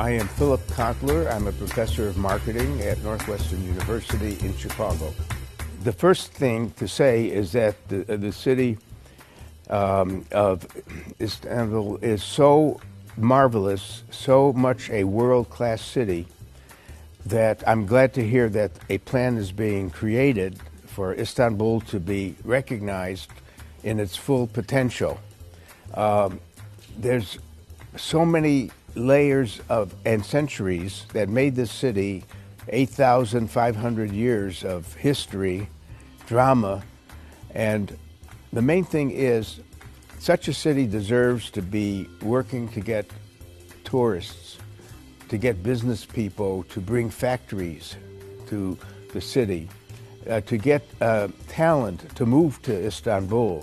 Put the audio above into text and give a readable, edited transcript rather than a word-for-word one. I am Philip Kotler. I'm a professor of marketing at Northwestern University in Chicago. The first thing to say is that the city of Istanbul is so marvelous, so much a world-class city, that I'm glad to hear that a plan is being created for Istanbul to be recognized in its full potential. There's so many layers of and centuries that made this city 8,500 years of history, drama, and the main thing is such a city deserves to be working to get tourists, to get business people, to bring factories to the city, to get talent to move to Istanbul.